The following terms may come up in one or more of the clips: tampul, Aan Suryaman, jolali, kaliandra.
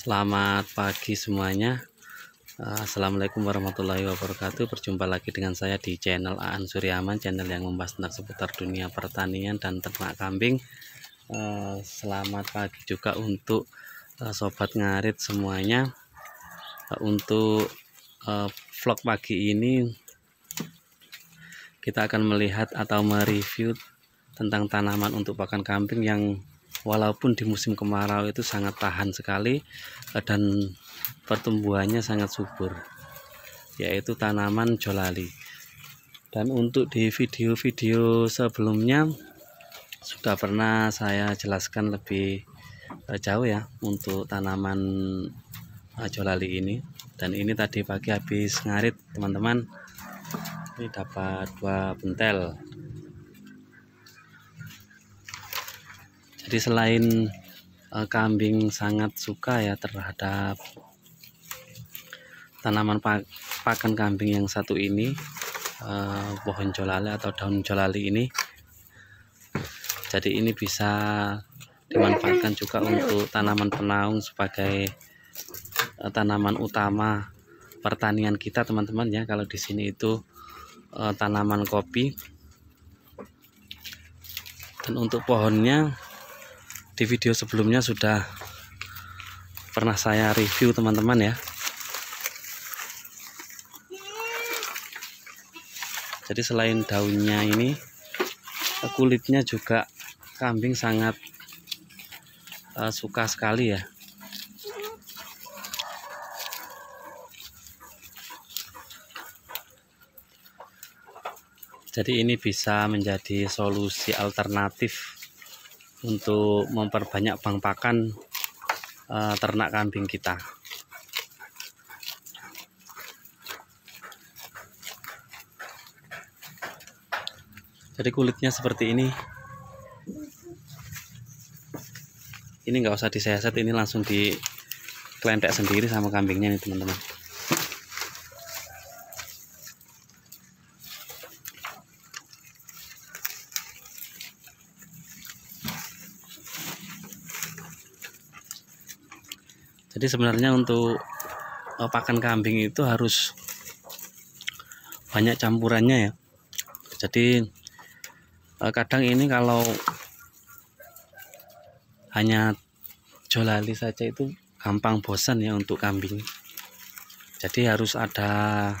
Selamat pagi semuanya. Assalamualaikum warahmatullahi wabarakatuh. Berjumpa lagi dengan saya di channel Aan Suryaman, channel yang membahas tentang seputar dunia pertanian dan ternak kambing. Selamat pagi juga untuk sobat ngarit semuanya. Untuk vlog pagi ini kita akan melihat atau mereview tentang tanaman untuk pakan kambing yang walaupun di musim kemarau itu sangat tahan sekali dan pertumbuhannya sangat subur, yaitu tanaman jolali. Dan untuk di video-video sebelumnya sudah pernah saya jelaskan lebih jauh ya untuk tanaman jolali ini. Dan ini tadi pagi habis ngarit teman-teman, ini dapat 2 bentel. Jadi selain kambing sangat suka ya terhadap tanaman pakan kambing yang satu ini, pohon jolali atau daun jolali ini, jadi ini bisa dimanfaatkan juga untuk tanaman penaung sebagai tanaman utama pertanian kita teman-teman ya. Kalau di sini itu tanaman kopi. Dan untuk pohonnya di video sebelumnya sudah pernah saya review teman-teman ya. Jadi selain daunnya ini, kulitnya juga kambing sangat suka sekali ya. Jadi ini bisa menjadi solusi alternatif untuk memperbanyak bank pakan ternak kambing kita. Jadi kulitnya seperti ini. Ini nggak usah diseset, ini langsung dikelentek sendiri sama kambingnya nih teman-teman. Jadi sebenarnya untuk pakan kambing itu harus banyak campurannya ya. Jadi kadang ini kalau hanya jolali saja itu gampang bosan ya untuk kambing. Jadi harus ada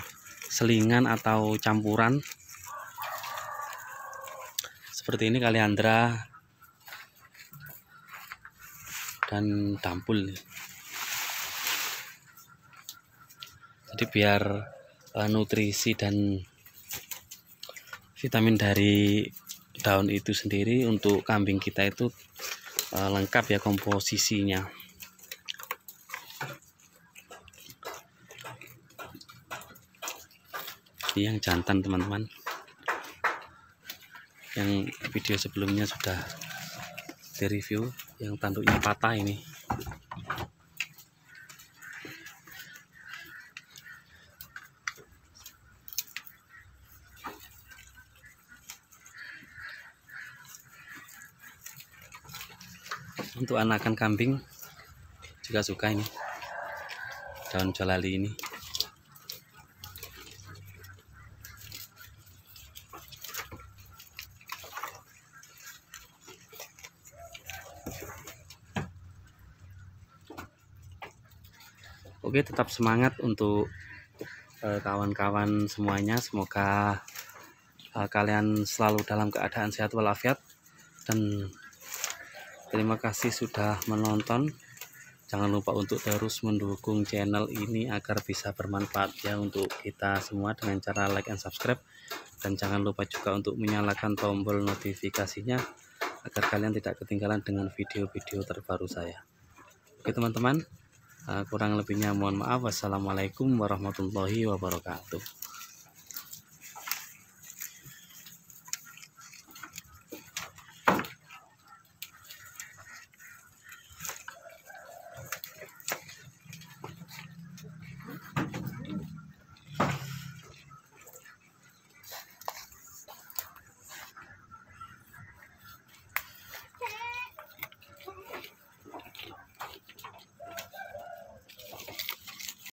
selingan atau campuran. Seperti ini kaliandra dan tampul. Jadi biar nutrisi dan vitamin dari daun itu sendiri untuk kambing kita itu lengkap ya komposisinya. Ini yang jantan teman-teman, yang video sebelumnya sudah direview, yang tanduknya patah ini. Untuk anakan kambing juga suka ini daun jolali ini. Oke, tetap semangat untuk kawan-kawan semuanya. Semoga kalian selalu dalam keadaan sehat walafiat. Dan terima kasih sudah menonton. Jangan lupa untuk terus mendukung channel ini agar bisa bermanfaat ya untuk kita semua dengan cara like and subscribe. Dan jangan lupa juga untuk menyalakan tombol notifikasinya agar kalian tidak ketinggalan dengan video-video terbaru saya. Oke teman-teman, kurang lebihnya mohon maaf. Wassalamualaikum warahmatullahi wabarakatuh.